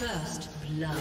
First blood.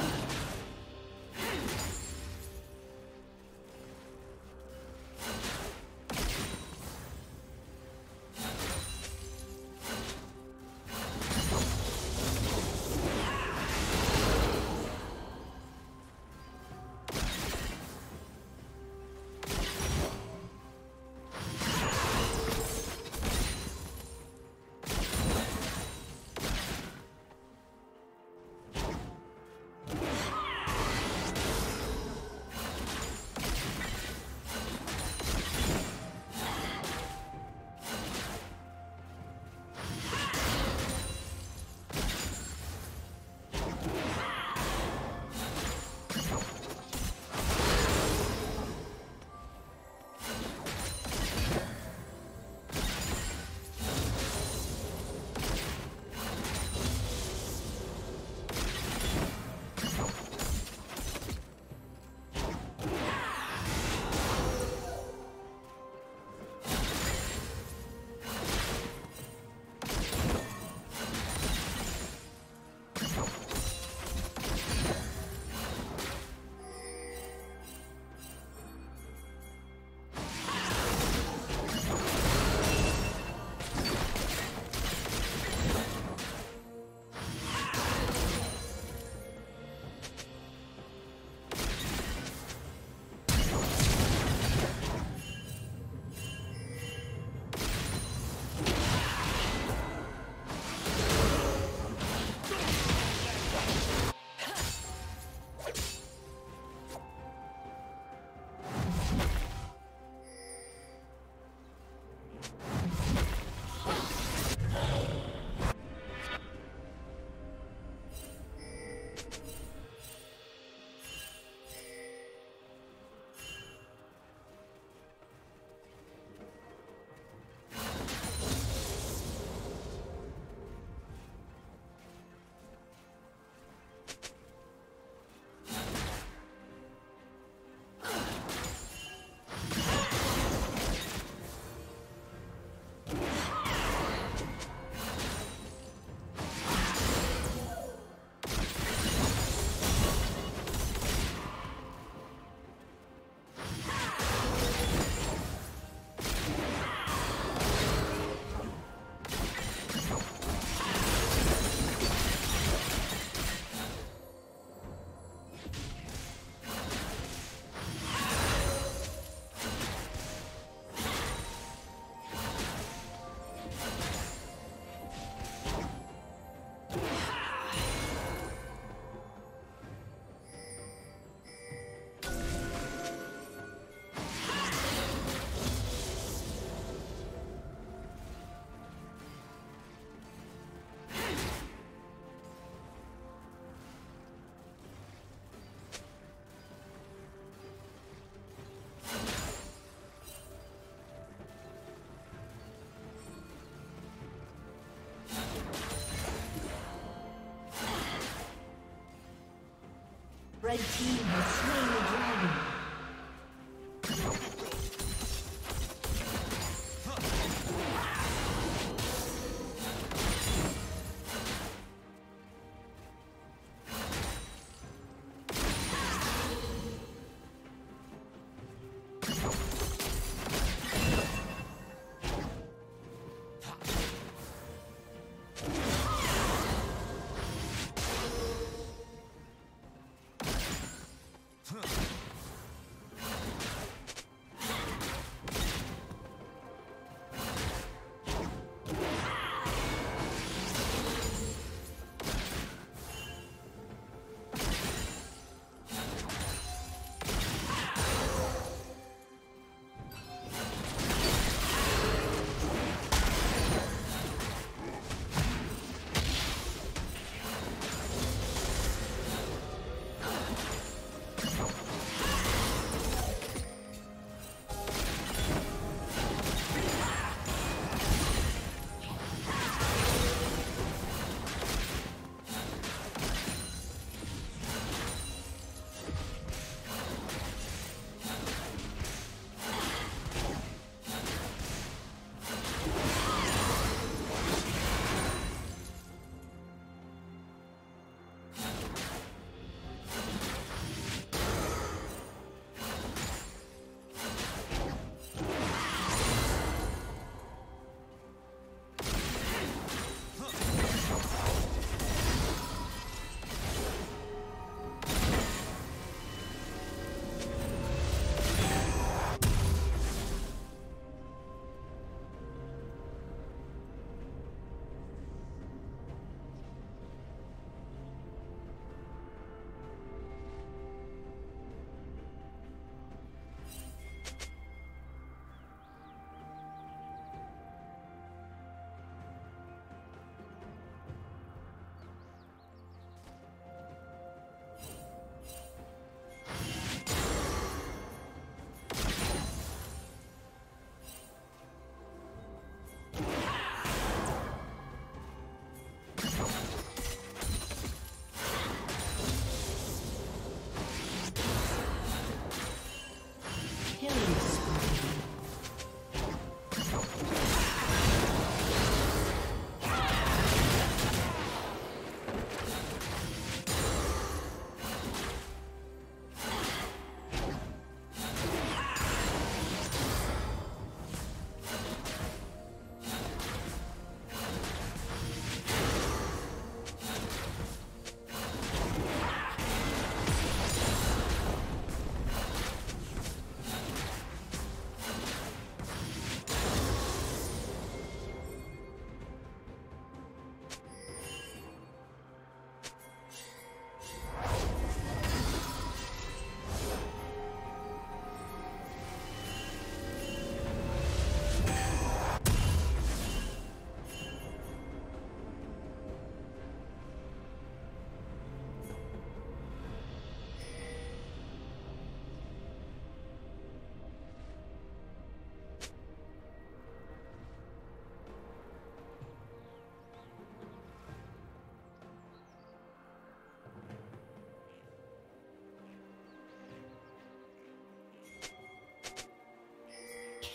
Red team has slain the dragon.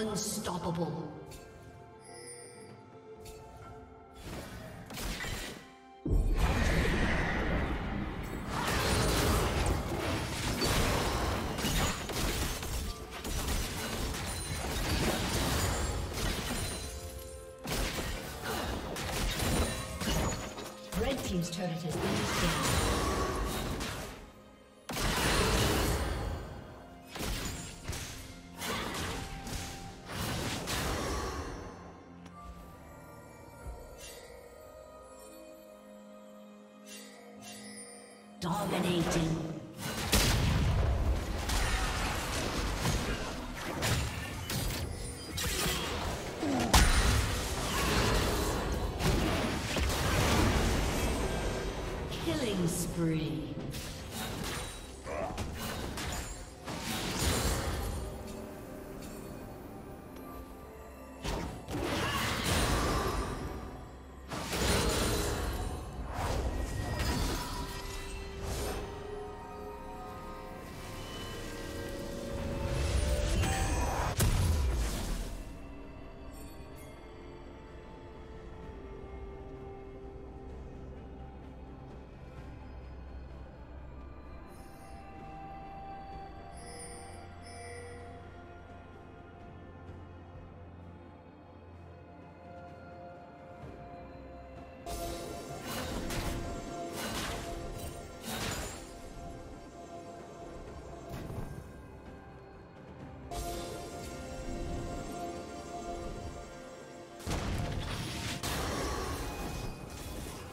Unstoppable. Red team's turret has been destroyed. Dominating. Killing spree.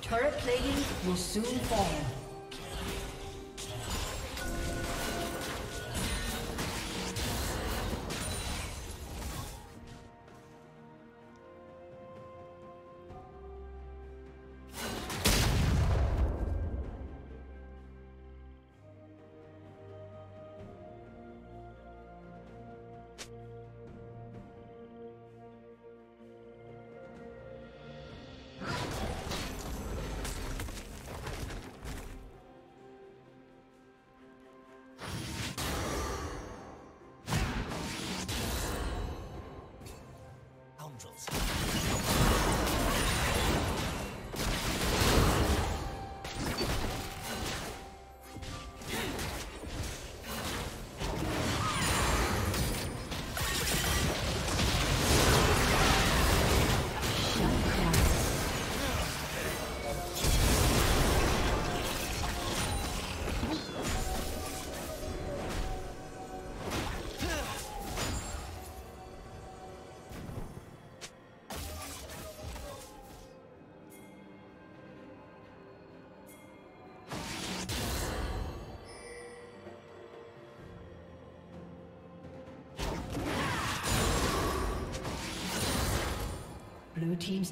Turret plating will soon fall. Blue team's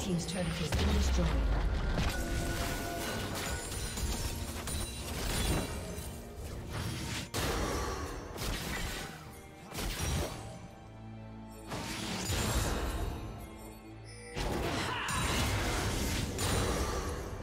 Team's turret has been destroyed. Red team's turret has been destroyed.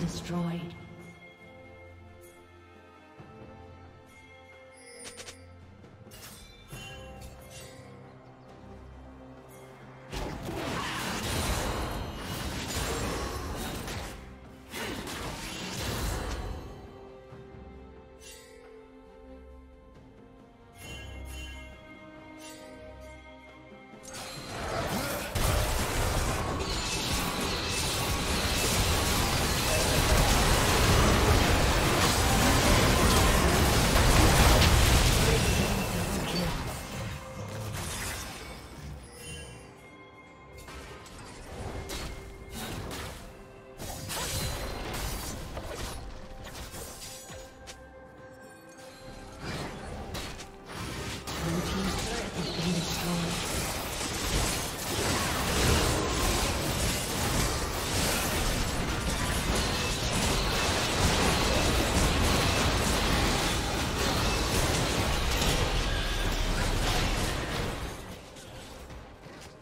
Destroyed.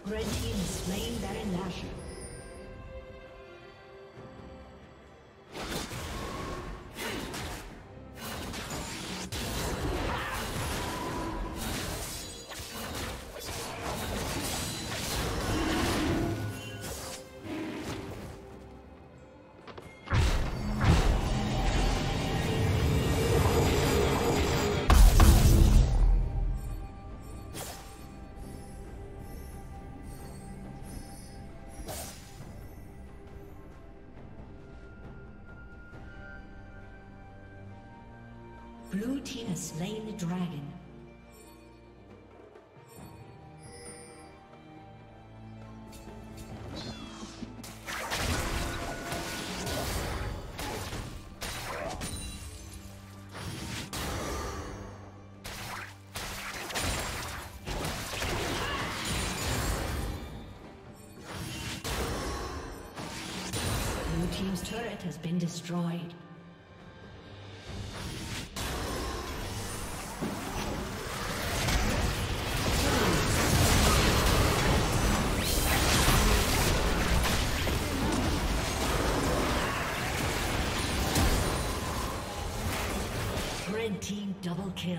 Red team is slain Baron Nashor. Blue team has slain the dragon. Blue team's turret has been destroyed. Double kill.